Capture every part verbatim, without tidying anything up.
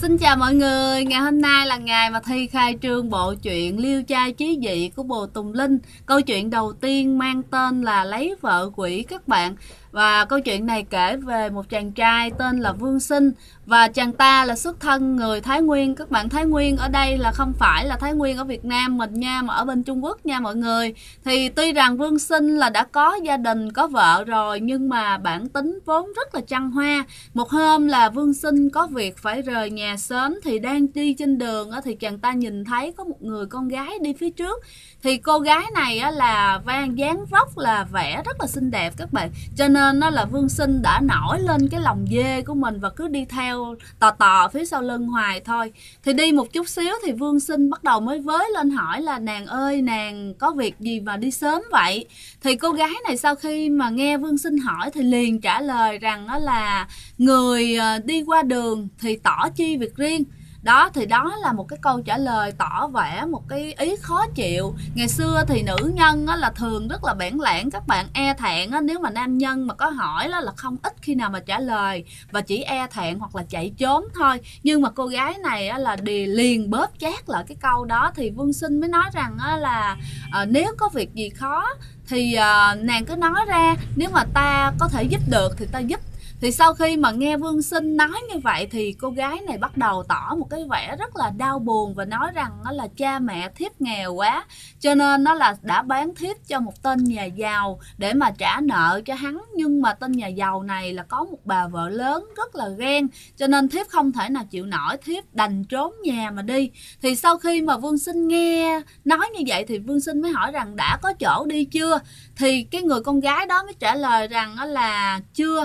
Xin chào mọi người, ngày hôm nay là ngày mà Thi khai trương bộ truyện Liêu trai chí dị của Bồ Tùng Linh. Câu chuyện đầu tiên mang tên là Lấy vợ quỷ các bạn. Và câu chuyện này kể về một chàng trai tên là Vương Sinh. Và chàng ta là xuất thân người Thái Nguyên. Các bạn, Thái Nguyên ở đây là không phải là Thái Nguyên ở Việt Nam mình nha, mà ở bên Trung Quốc nha mọi người. Thì tuy rằng Vương Sinh là đã có gia đình, có vợ rồi, nhưng mà bản tính vốn rất là trăng hoa. Một hôm là Vương Sinh có việc phải rời nhà sớm, thì đang đi trên đường thì chàng ta nhìn thấy có một người con gái đi phía trước. Thì cô gái này là vang dáng vóc là vẻ rất là xinh đẹp các bạn. Cho nên nó là Vương Sinh đã nổi lên cái lòng dê của mình và cứ đi theo tò tò phía sau lưng hoài thôi. Thì đi một chút xíu thì Vương Sinh bắt đầu mới với lên hỏi là nàng ơi, nàng có việc gì mà đi sớm vậy? Thì cô gái này sau khi mà nghe Vương Sinh hỏi thì liền trả lời rằng đó là người đi qua đường thì tỏ chi việc riêng. Đó, thì đó là một cái câu trả lời tỏ vẻ một cái ý khó chịu. Ngày xưa thì nữ nhân á, là thường rất là bẽn lẽn các bạn, e thẹn á, nếu mà nam nhân mà có hỏi á, là không ít khi nào mà trả lời và chỉ e thẹn hoặc là chạy trốn thôi. Nhưng mà cô gái này á, là đi liền bóp chát lại cái câu đó. Thì Vương Sinh mới nói rằng á, là à, nếu có việc gì khó thì à, nàng cứ nói ra, nếu mà ta có thể giúp được thì ta giúp. Thì sau khi mà nghe Vương Sinh nói như vậy thì cô gái này bắt đầu tỏ một cái vẻ rất là đau buồn và nói rằng nó là cha mẹ thiếp nghèo quá, cho nên nó là đã bán thiếp cho một tên nhà giàu để mà trả nợ cho hắn. Nhưng mà tên nhà giàu này là có một bà vợ lớn rất là ghen, cho nên thiếp không thể nào chịu nổi, thiếp đành trốn nhà mà đi. Thì sau khi mà Vương Sinh nghe nói như vậy thì Vương Sinh mới hỏi rằng đã có chỗ đi chưa? Thì cái người con gái đó mới trả lời rằng là chưa.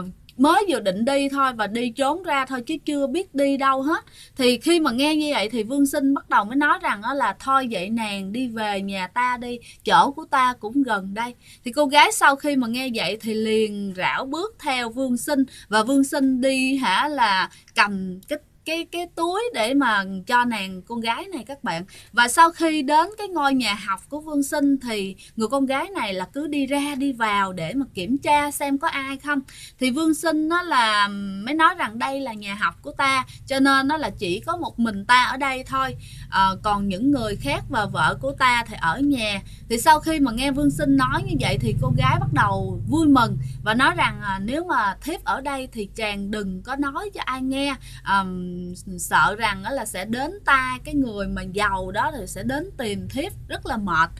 Uh, mới vừa định đi thôi và đi trốn ra thôi chứ chưa biết đi đâu hết. Thì khi mà nghe như vậy thì Vương Sinh bắt đầu mới nói rằng là thôi vậy nàng đi về nhà ta đi, chỗ của ta cũng gần đây. Thì cô gái sau khi mà nghe vậy thì liền rảo bước theo Vương Sinh. Và Vương Sinh đi hả là cầm cái Cái, cái túi để mà cho nàng con gái này các bạn. Và sau khi đến cái ngôi nhà học của Vương Sinh thì người con gái này là cứ đi ra đi vào để mà kiểm tra xem có ai không. Thì Vương Sinh nó là mới nói rằng đây là nhà học của ta, cho nên nó là chỉ có một mình ta ở đây thôi, à, còn những người khác và vợ của ta thì ở nhà. Thì sau khi mà nghe Vương Sinh nói như vậy thì cô gái bắt đầu vui mừng và nói rằng à, nếu mà thiếp ở đây thì chàng đừng có nói cho ai nghe, à, sợ rằng là sẽ đến tai cái người mà giàu đó thì sẽ đến tìm thiếp rất là mệt.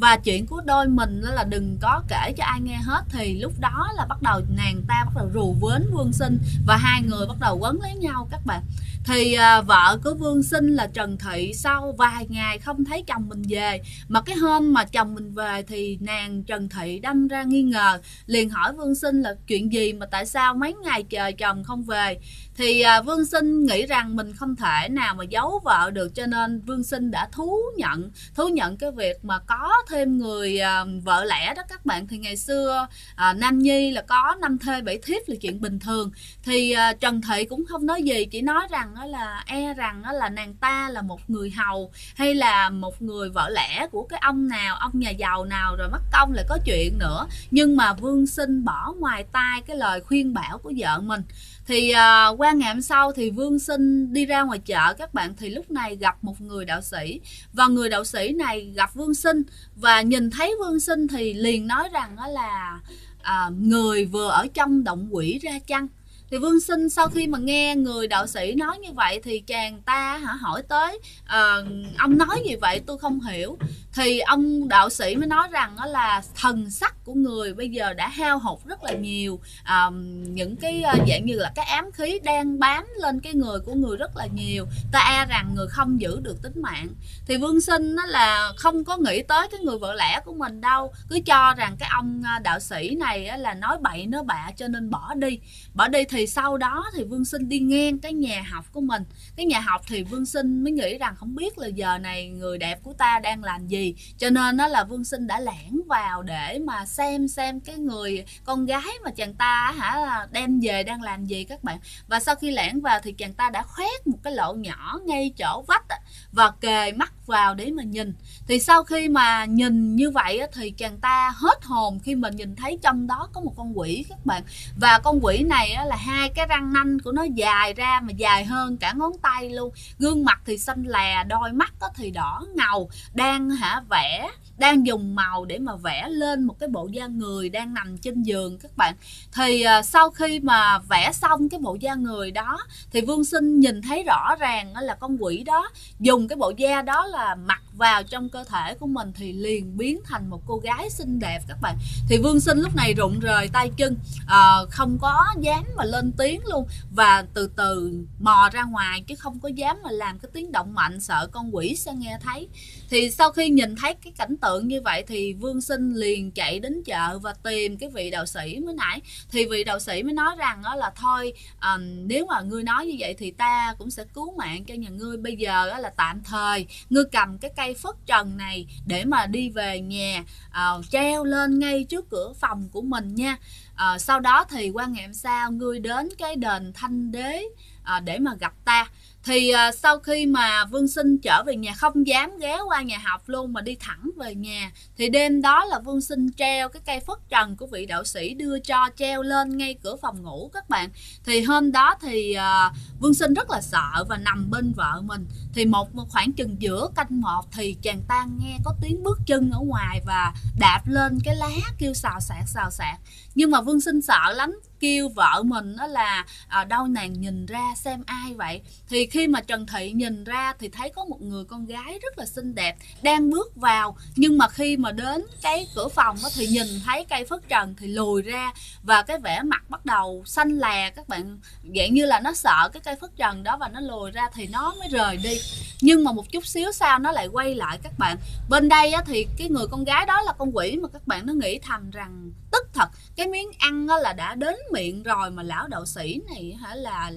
Và chuyện của đôi mình là đừng có kể cho ai nghe hết. Thì lúc đó là bắt đầu nàng ta bắt đầu rù vến Vương Sinh và hai người bắt đầu quấn lấy nhau các bạn. Thì à, vợ của Vương Sinh là Trần Thị sau vài ngày không thấy chồng mình về, mà cái hôm mà chồng mình về thì nàng Trần Thị đâm ra nghi ngờ, liền hỏi Vương Sinh là chuyện gì mà tại sao mấy ngày chờ chồng không về. Thì à, Vương Sinh nghĩ rằng mình không thể nào mà giấu vợ được, cho nên Vương Sinh đã thú nhận thú nhận cái việc mà có thêm người à, vợ lẽ đó các bạn. Thì ngày xưa à, nam nhi là có năm thê bảy thiếp là chuyện bình thường. Thì à, Trần Thị cũng không nói gì, chỉ nói rằng đó là e rằng đó là nàng ta là một người hầu hay là một người vợ lẽ của cái ông nào, ông nhà giàu nào rồi mất công lại có chuyện nữa. Nhưng mà Vương Sinh bỏ ngoài tai cái lời khuyên bảo của vợ mình. Thì à, qua ngày hôm sau thì Vương Sinh đi ra ngoài chợ các bạn. Thì lúc này gặp một người đạo sĩ, và người đạo sĩ này gặp Vương Sinh và nhìn thấy Vương Sinh thì liền nói rằng đó là à, người vừa ở trong động quỷ ra chăng. Thì Vương Sinh sau khi mà nghe người đạo sĩ nói như vậy thì chàng ta hả hỏi tới à, ông nói gì vậy tôi không hiểu. Thì ông đạo sĩ mới nói rằng đó là thần sắc của người bây giờ đã hao hụt rất là nhiều, à, những cái dạng như là cái ám khí đang bám lên cái người của người rất là nhiều, ta e rằng người không giữ được tính mạng. Thì Vương Sinh nó là không có nghĩ tới cái người vợ lẽ của mình đâu, cứ cho rằng cái ông đạo sĩ này là nói bậy nói bạ cho nên bỏ đi bỏ đi. Thì sau đó thì Vương Sinh đi ngang cái nhà học của mình, cái nhà học thì Vương Sinh mới nghĩ rằng không biết là giờ này người đẹp của ta đang làm gì, cho nên đó là Vương Sinh đã lẻn vào để mà xem xem cái người con gái mà chàng ta hả đem về đang làm gì các bạn. Và sau khi lẻn vào thì chàng ta đã khoét một cái lỗ nhỏ ngay chỗ vách và kề mắt vào để mà nhìn. Thì sau khi mà nhìn như vậy thì chàng ta hết hồn khi mình nhìn thấy trong đó có một con quỷ các bạn. Và con quỷ này là hai cái răng nanh của nó dài ra mà dài hơn cả ngón tay luôn. Gương mặt thì xanh lè, đôi mắt thì đỏ ngầu, đang hả vẽ, đang dùng màu để mà vẽ lên một cái bộ da người đang nằm trên giường các bạn. Thì sau khi mà vẽ xong cái bộ da người đó thì Vương Sinh nhìn thấy rõ ràng là con quỷ đó dùng cái bộ da đó là mặc vào trong cơ thể của mình thì liền biến thành một cô gái xinh đẹp các bạn. Thì Vương Sinh lúc này rụng rời tay chân, à, không có dám mà lên tiếng luôn, và từ từ mò ra ngoài chứ không có dám mà làm cái tiếng động mạnh, sợ con quỷ sẽ nghe thấy. Thì sau khi nhìn thấy cái cảnh tượng như vậy thì Vương Sinh liền chạy đến chợ và tìm cái vị đạo sĩ mới nãy. Thì vị đạo sĩ mới nói rằng đó là thôi, à, nếu mà ngươi nói như vậy thì ta cũng sẽ cứu mạng cho nhà ngươi. Bây giờ là tạm thời ngươi cầm cái cây phất trần này để mà đi về nhà, à, treo lên ngay trước cửa phòng của mình nha. À, sau đó thì qua ngày hôm sau ngươi đến cái đền Thanh Đế à, để mà gặp ta. Thì à, sau khi mà Vương Sinh trở về nhà, không dám ghé qua nhà học luôn mà đi thẳng về nhà. Thì đêm đó là Vương Sinh treo cái cây phất trần của vị đạo sĩ đưa cho, treo lên ngay cửa phòng ngủ các bạn. Thì hôm đó thì à, Vương Sinh rất là sợ và nằm bên vợ mình. Thì một, một khoảng chừng giữa canh một thì chàng ta nghe có tiếng bước chân ở ngoài và đạp lên cái lá kêu xào xạc xào xạc. Nhưng mà Vương Sinh sợ lắm, kêu vợ mình đó là à, đâu nàng nhìn ra xem ai vậy. Thì khi mà Trần Thị nhìn ra thì thấy có một người con gái rất là xinh đẹp đang bước vào. Nhưng mà khi mà đến cái cửa phòng đó thì nhìn thấy cây phất trần thì lùi ra, và cái vẻ mặt bắt đầu xanh lè các bạn, dạng như là nó sợ cái cây phất trần đó và nó lùi ra thì nó mới rời đi. Nhưng mà một chút xíu sau nó lại quay lại các bạn. Bên đây á, thì cái người con gái đó là con quỷ mà các bạn, nó nghĩ thầm rằng tức thật, cái miếng ăn á, là đã đến miệng rồi mà lão đạo sĩ này hả là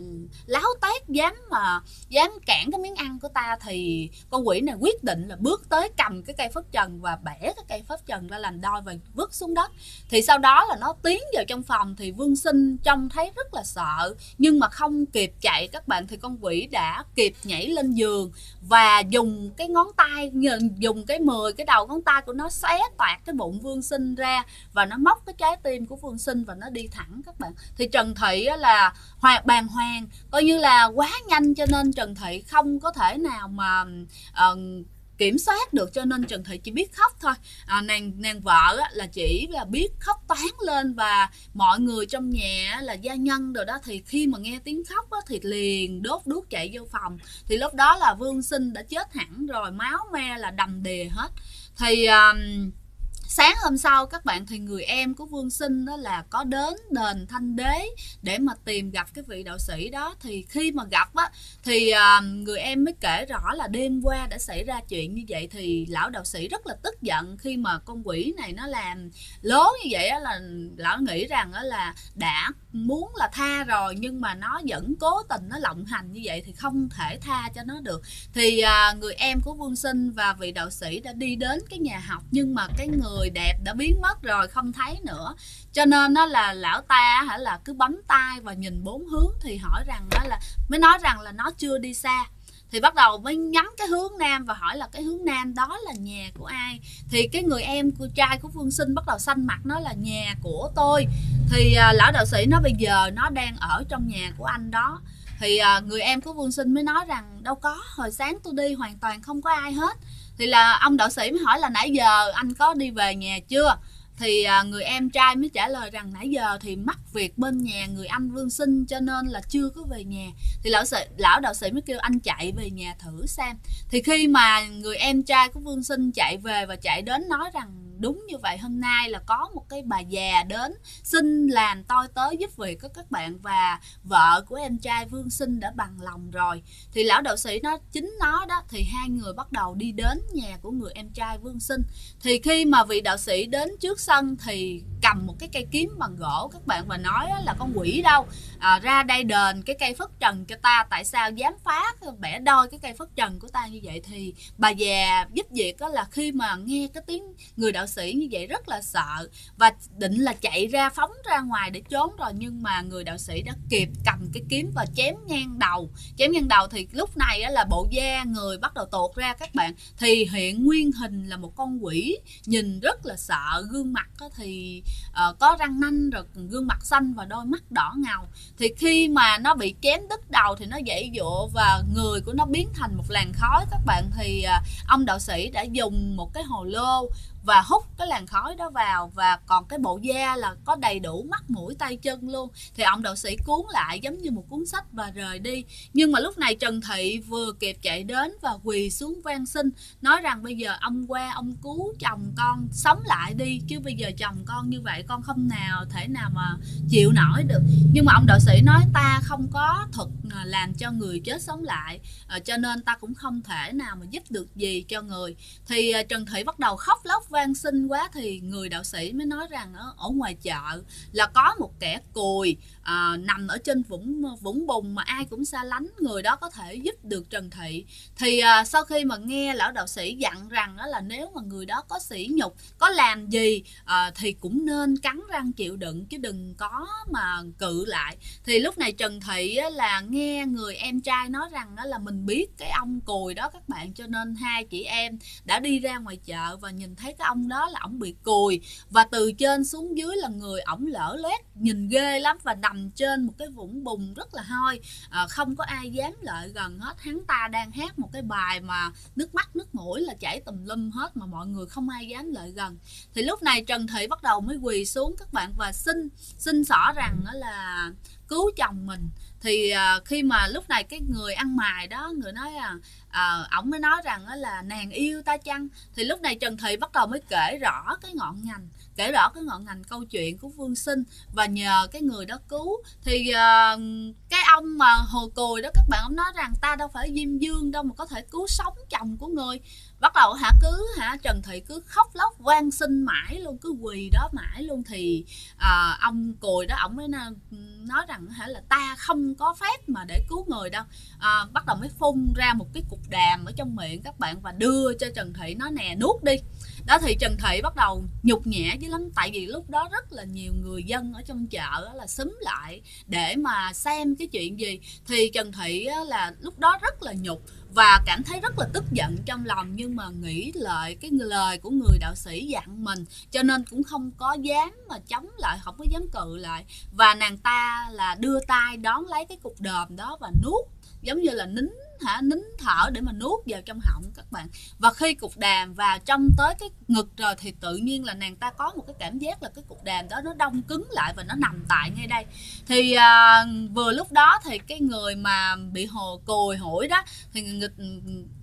láo tét dám mà dám cản cái miếng ăn của ta, thì con quỷ này quyết định là bước tới cầm cái cây phất trần và bẻ cái cây phất trần ra làm đôi và vứt xuống đất. Thì sau đó là nó tiến vào trong phòng. Thì Vương Sinh trông thấy rất là sợ, nhưng mà không kịp chạy các bạn, thì con quỷ đã kịp nhảy lên giường và dùng cái ngón tay, dùng cái mười cái đầu ngón tay của nó xé toạc cái bụng Vương Sinh ra, và nó móc cái trái tim của Vương Sinh và nó đi thẳng các bạn. Thì Trần Thị là hoàng bàng hoàng, coi như là quá nhanh, cho nên Trần Thị không có thể nào mà uh, kiểm soát được, cho nên Trần Thị chỉ biết khóc thôi. à, nàng nàng vợ á, là chỉ là biết khóc toáng lên, và mọi người trong nhà là gia nhân rồi đó thì khi mà nghe tiếng khóc á, thì liền đốt đuốc chạy vô phòng. Thì lúc đó là Vương Sinh đã chết hẳn rồi, máu me là đầm đìa hết. Thì uh, sáng hôm sau các bạn, thì người em của Vương Sinh đó là có đến đền Thanh Đế để mà tìm gặp cái vị đạo sĩ đó. Thì khi mà gặp á, thì người em mới kể rõ là đêm qua đã xảy ra chuyện như vậy. Thì lão đạo sĩ rất là tức giận khi mà con quỷ này nó làm lố như vậy á, là lão nghĩ rằng đó là đã muốn là tha rồi nhưng mà nó vẫn cố tình nó lộng hành như vậy thì không thể tha cho nó được. Thì người em của Vương Sinh và vị đạo sĩ đã đi đến cái nhà học, nhưng mà cái người người đẹp đã biến mất rồi, không thấy nữa, cho nên nó là lão ta hả là cứ bấm tay và nhìn bốn hướng, thì hỏi rằng đó là mới nói rằng là nó chưa đi xa. Thì bắt đầu mới nhắm cái hướng nam và hỏi là cái hướng nam đó là nhà của ai. Thì cái người em của trai của Vương Sinh bắt đầu xanh mặt, nó là nhà của tôi. Thì à, lão đạo sĩ nói bây giờ nó đang ở trong nhà của anh đó. Thì à, người em của Vương Sinh mới nói rằng đâu có, hồi sáng tôi đi hoàn toàn không có ai hết. Thì là ông đạo sĩ mới hỏi là nãy giờ anh có đi về nhà chưa. Thì người em trai mới trả lời rằng nãy giờ thì mắc việc bên nhà người anh Vương Sinh cho nên là chưa có về nhà. Thì lão, sĩ, lão đạo sĩ mới kêu anh chạy về nhà thử xem. Thì khi mà người em trai của Vương Sinh chạy về và chạy đến nói rằng đúng như vậy, hôm nay là có một cái bà già đến xin làm tôi tới giúp việc của các bạn, và vợ của em trai Vương Sinh đã bằng lòng rồi. Thì lão đạo sĩ nó chính nó đó, thì hai người bắt đầu đi đến nhà của người em trai Vương Sinh. Thì khi mà vị đạo sĩ đến trước sân thì cầm một cái cây kiếm bằng gỗ các bạn, và nói là con quỷ đâu à, ra đây đền cái cây phất trần cho ta, tại sao dám phá bẻ đôi cái cây phất trần của ta như vậy. Thì bà già giúp việc đó là khi mà nghe cái tiếng người đạo sĩ sĩ như vậy rất là sợ và định là chạy ra phóng ra ngoài để trốn rồi, nhưng mà người đạo sĩ đã kịp cầm cái kiếm và chém ngang đầu. Chém ngang đầu thì lúc này là bộ da người bắt đầu tột ra các bạn, thì hiện nguyên hình là một con quỷ nhìn rất là sợ, gương mặt thì có răng nanh rồi gương mặt xanh và đôi mắt đỏ ngầu. Thì khi mà nó bị chém đứt đầu thì nó dãy dụa và người của nó biến thành một làn khói các bạn. Thì ông đạo sĩ đã dùng một cái hồ lô và hút cái làn khói đó vào, và còn cái bộ da là có đầy đủ mắt mũi tay chân luôn. Thì ông đạo sĩ cuốn lại giống như một cuốn sách và rời đi. Nhưng mà lúc này Trần Thị vừa kịp chạy đến và quỳ xuống van xin, nói rằng bây giờ ông qua ông cứu chồng con sống lại đi, chứ bây giờ chồng con như vậy con không nào thể nào mà chịu nổi được. Nhưng mà ông đạo sĩ nói ta không có thuật làm cho người chết sống lại, cho nên ta cũng không thể nào mà giúp được gì cho người. Thì Trần Thị bắt đầu khóc lóc van xin quá, thì người đạo sĩ mới nói rằng ở, ở ngoài chợ là có một kẻ cùi à, nằm ở trên vũng vũng bùn mà ai cũng xa lánh, người đó có thể giúp được Trần Thị. Thì à, sau khi mà nghe lão đạo sĩ dặn rằng đó là nếu mà người đó có sỉ nhục, có làm gì à, thì cũng nên cắn răng chịu đựng chứ đừng có mà cự lại. Thì lúc này Trần Thị á, là nghe người em trai nói rằng đó là mình biết cái ông cùi đó các bạn, cho nên hai chị em đã đi ra ngoài chợ và nhìn thấy cái ông đó là ổng bị cùi và từ trên xuống dưới là người ổng lở loét, nhìn ghê lắm, và nằm trên một cái vũng bùn rất là hôi à, không có ai dám lại gần hết. Hắn ta đang hát một cái bài mà nước mắt nước mũi là chảy tùm lum hết mà mọi người không ai dám lại gần. Thì lúc này Trần Thị bắt đầu mới quỳ xuống các bạn và xin xin xỏ rằng đó là cứu chồng mình. Thì uh, khi mà lúc này cái người ăn mày đó, người nói là uh, ổng mới nói rằng đó là nàng yêu ta chăng. Thì lúc này Trần Thị bắt đầu mới kể rõ cái ngọn ngành kể rõ cái ngọn ngành câu chuyện của Vương Sinh và nhờ cái người đó cứu. Thì uh, cái ông mà hồ cùi đó các bạn, ông nói rằng ta đâu phải Diêm Dương đâu mà có thể cứu sống chồng của người. Bắt đầu hả cứ hả Trần Thị cứ khóc lóc van xin mãi luôn, cứ quỳ đó mãi luôn. Thì uh, ông cùi đó ổng mới nói rằng hả là ta không có phép mà để cứu người đâu. À, bắt đầu mới phun ra một cái cục đàm ở trong miệng các bạn và đưa cho Trần Thị, nói nè nuốt đi đó. Thì Trần Thị bắt đầu nhục nhã chứ lắm, tại vì lúc đó rất là nhiều người dân ở trong chợ là xúm lại để mà xem cái chuyện gì. Thì Trần Thị là lúc đó rất là nhục và cảm thấy rất là tức giận trong lòng, nhưng mà nghĩ lại cái lời của người đạo sĩ dặn mình cho nên cũng không có dám mà chống lại, không có dám cự lại. Và nàng ta là đưa tay đón lấy cái cục đờm đó và nuốt, giống như là nín hả nín thở để mà nuốt vào trong họng các bạn. Và khi cục đàm vào trong tới cái ngực rồi thì tự nhiên là nàng ta có một cái cảm giác là cái cục đàm đó nó đông cứng lại và nó nằm tại ngay đây. Thì à, vừa lúc đó thì cái người mà bị hồ cùi hủi đó thì nghịch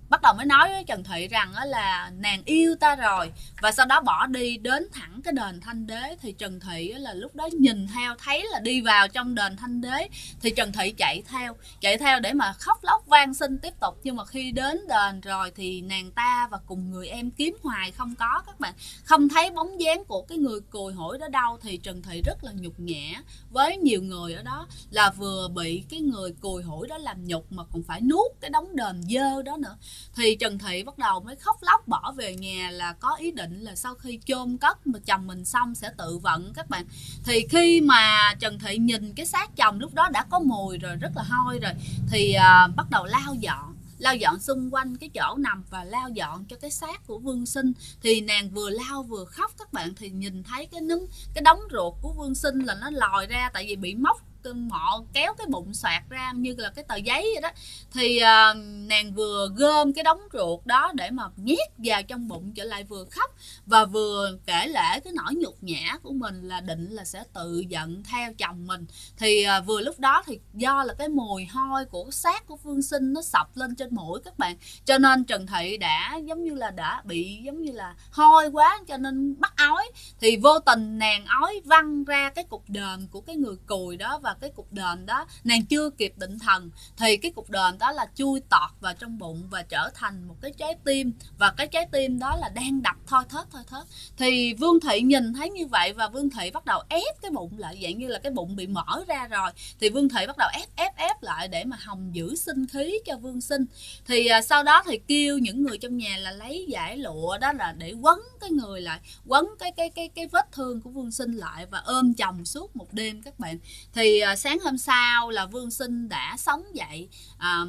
bắt đầu mới nói với Trần Thị rằng là nàng yêu ta rồi, và sau đó bỏ đi đến thẳng cái đền Thanh Đế. Thì Trần Thị là lúc đó nhìn theo thấy là đi vào trong đền Thanh Đế, thì Trần Thị chạy theo chạy theo để mà khóc lóc van xin tiếp tục. Nhưng mà khi đến đền rồi thì nàng ta và cùng người em kiếm hoài không có các bạn, không thấy bóng dáng của cái người cùi hủi đó đâu. Thì Trần Thị rất là nhục nhã với nhiều người ở đó, là vừa bị cái người cùi hủi đó làm nhục mà còn phải nuốt cái đống đờm dơ đó nữa. Thì Trần Thị bắt đầu mới khóc lóc bỏ về nhà, là có ý định là sau khi chôn cất mà chồng mình xong sẽ tự vận các bạn. Thì khi mà Trần Thị nhìn cái xác chồng lúc đó đã có mùi rồi, rất là hôi rồi, thì à, bắt đầu lau dọn lau dọn xung quanh cái chỗ nằm và lau dọn cho cái xác của Vương Sinh. Thì nàng vừa lau vừa khóc các bạn, thì nhìn thấy cái nấm cái đống ruột của Vương Sinh là nó lòi ra, tại vì bị móc mọ kéo cái bụng xoạc ra như là cái tờ giấy vậy đó. Thì à, nàng vừa gom cái đống ruột đó để mà nhét vào trong bụng trở lại, vừa khóc và vừa kể lể cái nỗi nhục nhã của mình, là định là sẽ tự giận theo chồng mình. Thì à, vừa lúc đó thì do là cái mùi hôi của xác của Vương Sinh nó sọc lên trên mũi các bạn, cho nên Trần Thị đã giống như là đã bị giống như là hôi quá cho nên bắt ói. Thì vô tình nàng ói văng ra cái cục đờm của cái người cùi đó, và và cái cục đờn đó nàng chưa kịp định thần thì cái cục đờn đó là chui tọt vào trong bụng và trở thành một cái trái tim, và cái trái tim đó là đang đập thoi thóp thoi thóp. Thì Vương Thị nhìn thấy như vậy và Vương Thị bắt đầu ép cái bụng lại, dạng như là cái bụng bị mở ra rồi thì Vương Thị bắt đầu ép ép ép lại để mà hòng giữ sinh khí cho Vương Sinh. Thì à, sau đó thì kêu những người trong nhà là lấy giải lụa đó là để quấn cái người lại, quấn cái cái cái cái vết thương của Vương Sinh lại và ôm chồng suốt một đêm các bạn. Thì à, sáng hôm sau là Vương Sinh đã sống dậy à,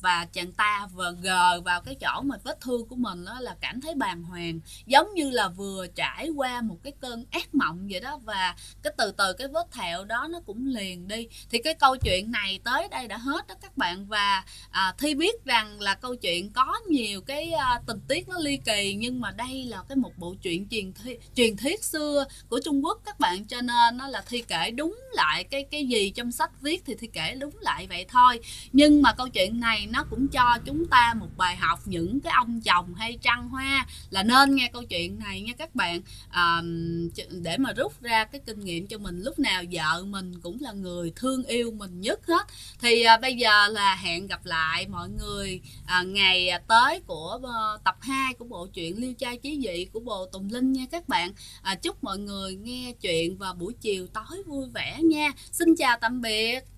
và chàng ta vừa gờ vào cái chỗ mà vết thương của mình đó là cảm thấy bàng hoàng, giống như là vừa trải qua một cái cơn ác mộng vậy đó, và cái từ từ cái vết thẹo đó nó cũng liền đi. Thì cái câu chuyện này tới đây đã hết đó các bạn. Và à, Thi biết rằng là câu chuyện có nhiều cái à, tình tiết nó ly kỳ, nhưng mà đây là cái một bộ truyện truyền thi, truyền thuyết xưa của Trung Quốc các bạn, cho nên nó là Thi kể đúng lại cái cái gì trong sách viết thì Thi kể đúng lại vậy thôi. Nhưng mà câu chuyện này nó cũng cho chúng ta một bài học, những cái ông chồng hay trăng hoa là nên nghe câu chuyện này nha các bạn, à, để mà rút ra cái kinh nghiệm cho mình. Lúc nào vợ mình cũng là người thương yêu mình nhất hết. Thì à, bây giờ là hẹn gặp lại mọi người à, ngày tới của uh, tập hai của bộ truyện Liêu Trai Chí Dị của Bồ Tùng Linh nha các bạn. À, chúc mọi người nghe chuyện vào buổi chiều tối vui vẻ nha. Xin chào tạm biệt.